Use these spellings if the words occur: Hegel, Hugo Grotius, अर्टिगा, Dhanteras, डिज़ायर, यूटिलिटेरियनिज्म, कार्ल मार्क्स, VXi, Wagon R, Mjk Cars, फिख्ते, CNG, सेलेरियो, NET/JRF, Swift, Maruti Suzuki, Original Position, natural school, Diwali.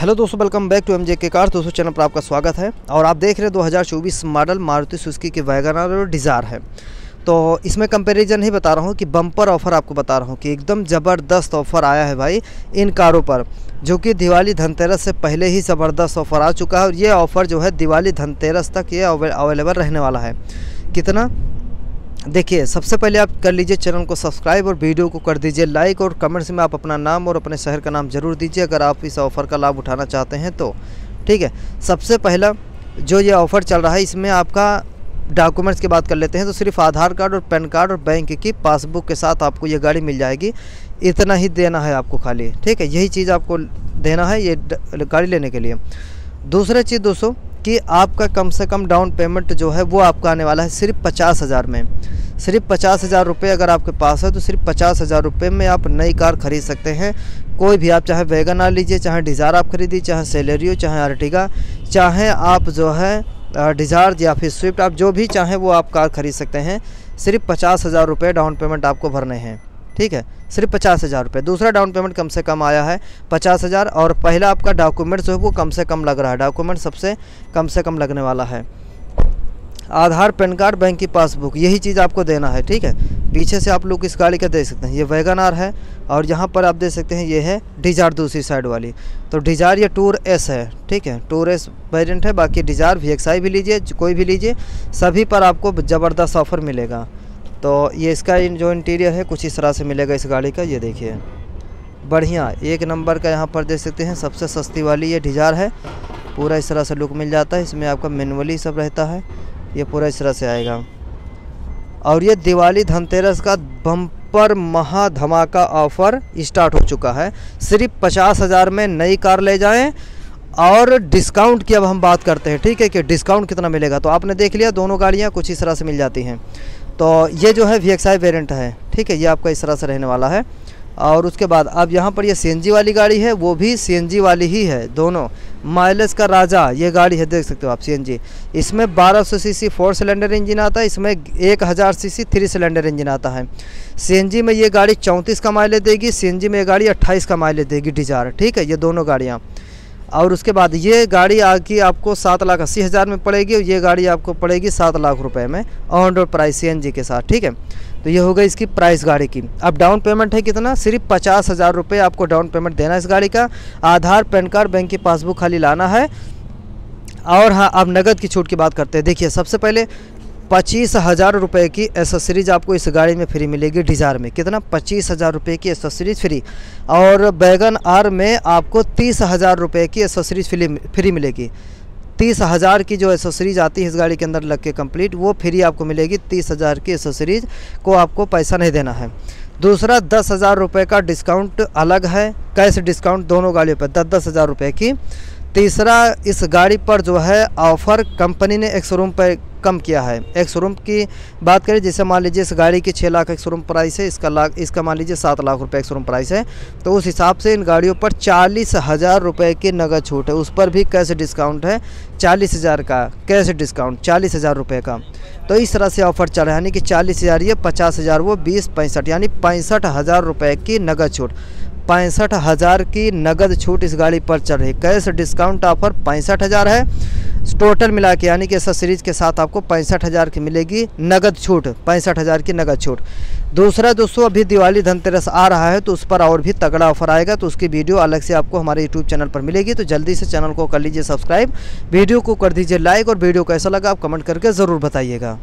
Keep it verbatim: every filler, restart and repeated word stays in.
Hello दोस्तों, welcome back to MJ के car. दोस्तों, चैनल पर आपका स्वागत है और आप देख रहे हैं दो हज़ार चौबीस मॉडल मारुति सुजुकी की वैगन आर और डिज़ायर है। तो इसमें कंपैरिजन ही बता रहा हूँ कि बम्पर ऑफ़र आपको बता रहा हूँ कि एकदम ज़बरदस्त ऑफ़र आया है भाई इन कारों पर, जो कि दिवाली धनतेरस से पहले ही ज़बरदस्त ऑफ़र आ चुका है और ये ऑफ़र जो है दिवाली धनतेरस तक ये अवेलेबल रहने वाला है। कितना देखिए, सबसे पहले आप कर लीजिए चैनल को सब्सक्राइब और वीडियो को कर दीजिए लाइक, और कमेंट्स में आप अपना नाम और अपने शहर का नाम ज़रूर दीजिए अगर आप इस ऑफ़र का लाभ उठाना चाहते हैं तो। ठीक है, सबसे पहला जो ये ऑफ़र चल रहा है इसमें आपका डॉक्यूमेंट्स की बात कर लेते हैं तो सिर्फ आधार कार्ड और पैन कार्ड और बैंक की पासबुक के साथ आपको ये गाड़ी मिल जाएगी। इतना ही देना है आपको खाली, ठीक है, यही चीज़ आपको देना है ये गाड़ी लेने के लिए। दूसरा चीज़ दोस्तों कि आपका कम से कम डाउन पेमेंट जो है वो आपका आने वाला है सिर्फ पचास हज़ार में, सिर्फ पचास हज़ार रुपये अगर आपके पास है तो सिर्फ पचास हज़ार रुपये में आप नई कार खरीद सकते हैं। कोई भी आप चाहे वैगन आर लीजिए, चाहे डिज़ायर आप खरीदिए, चाहे सेलेरियो, चाहे अर्टिगा, चाहे आप जो है डिज़ायर या फिर स्विफ्ट, आप जो भी चाहें वो आप कार खरीद सकते हैं। सिर्फ पचास हज़ार रुपये डाउन पेमेंट आपको भरने हैं, ठीक है, सिर्फ पचास हज़ार रुपये। दूसरा डाउन पेमेंट कम से कम आया है पचास हज़ार और पहला आपका डॉक्यूमेंट्स जो है वो कम से कम लग रहा है, डॉक्यूमेंट सबसे कम से कम लगने वाला है। आधार, पैन कार्ड, बैंक की पासबुक, यही चीज़ आपको देना है, ठीक है। पीछे से आप लोग इस गाड़ी का देख सकते हैं, ये वैगन आर है और यहाँ पर आप देख सकते हैं ये है डिज़ायर दूसरी साइड वाली। तो डिज़ायर ये टूर एस है, ठीक है, टूर एस वेरियंट है। बाकी डिज़ायर वी एक्स आई भी लीजिए, कोई भी लीजिए, सभी पर आपको ज़बरदस्त ऑफ़र मिलेगा। तो ये इसका जो इंटीरियर है कुछ इस तरह से मिलेगा इस गाड़ी का, ये देखिए बढ़िया एक नंबर का। यहाँ पर देख सकते हैं सबसे सस्ती वाली ये डिज़ायर है, पूरा इस तरह से लुक मिल जाता है। इसमें आपका मैनुअली सब रहता है, ये पूरा इस तरह से आएगा। और ये दिवाली धनतेरस का बम्पर महा धमाका ऑफ़र स्टार्ट हो चुका है। सिर्फ पचास हज़ार में नई कार ले जाएँ। और डिस्काउंट की अब हम बात करते हैं, ठीक है, कि डिस्काउंट कितना मिलेगा। तो आपने देख लिया दोनों गाड़ियाँ कुछ इस तरह से मिल जाती हैं। तो ये जो है वी एक्स आई वेरिएंट है, ठीक है, ये आपका इस तरह से रहने वाला है। और उसके बाद अब यहाँ पर ये सी एन जी वाली गाड़ी है, वो भी सी एन जी वाली ही है, दोनों माइलेज का राजा ये गाड़ी है, देख सकते हो आप सी एन जी। इसमें बारह सौ सीसी फोर सिलेंडर इंजन आता है, इसमें एक हज़ार सीसी थ्री सिलेंडर इंजन आता है। सी एन जी में ये गाड़ी चौंतीस का माइलेज देगी, सी एन जी में ये गाड़ी अट्ठाईस का माइलेज देगी डिज़ायर, ठीक है, ये दोनों गाड़ियाँ। और उसके बाद ये गाड़ी आगे आपको सात लाख अस्सी हज़ार में पड़ेगी और ये गाड़ी आपको पड़ेगी सात लाख रुपए में on road price C N G के साथ, ठीक है। तो ये हो गई इसकी प्राइस गाड़ी की। अब डाउन पेमेंट है कितना, सिर्फ पचास हज़ार रुपये आपको डाउन पेमेंट देना है इस गाड़ी का। आधार, पैन कार्ड, बैंक की पासबुक खाली लाना है। और हाँ, अब नगद की छूट की बात करते हैं। देखिए, सबसे पहले पच्चीस हज़ार रुपये की एसेसरीज आपको इस गाड़ी में फ्री मिलेगी डिज़ायर में। कितना, पच्चीस हज़ार रुपये की एसेसरीज फ्री। और वैगन आर में आपको तीस हज़ार रुपये की एसेसरीज फ्री फ्री मिलेगी। तीस हज़ार की जो एसेसरीज आती है इस गाड़ी के अंदर लग के कंप्लीट, वो फ्री आपको मिलेगी। तीस हज़ार की एसेसरीज को आपको पैसा नहीं देना है। दूसरा, दस हज़ार रुपये का डिस्काउंट अलग है, कैश डिस्काउंट दोनों गाड़ियों पर दस दस हज़ार रुपये की। तीसरा, इस गाड़ी पर जो है ऑफ़र कंपनी ने एक शोरूम पर कम किया है। एक शोरूम की बात करें, जैसे मान लीजिए इस गाड़ी की छः लाख एक शोरूम प्राइस है, इसका लाख इसका मान लीजिए सात लाख रुपए एक शोरूम प्राइस है, तो उस हिसाब से इन गाड़ियों पर चालीस हज़ार रुपये की नगद छूट है। उस पर भी कैश डिस्काउंट है, चालीस हज़ार का कैश डिस्काउंट, चालीस हज़ार रुपये का। तो इस तरह से ऑफ़र चल रहा है, यानी कि चालीस हज़ार ये, पचास हज़ार वो, बीस पैंसठ, यानी पैंसठ हज़ार रुपये की नगद छूट, पैंसठ हज़ार की नगद छूट इस गाड़ी पर चल रही है। कैश डिस्काउंट ऑफर पैंसठ हज़ार है टोटल मिला के, यानी कि एसेसरीज के साथ आपको पैंसठ हज़ार की मिलेगी नगद छूट, पैंसठ हज़ार की नगद छूट। दूसरा दोस्तों, अभी दिवाली धनतेरस आ रहा है तो उस पर और भी तगड़ा ऑफर आएगा, तो उसकी वीडियो अलग से आपको हमारे यूट्यूब चैनल पर मिलेगी। तो जल्दी से चैनल को कर लीजिए सब्सक्राइब, वीडियो को कर दीजिए लाइक, और वीडियो कैसा लगा आप कमेंट करके ज़रूर बताइएगा।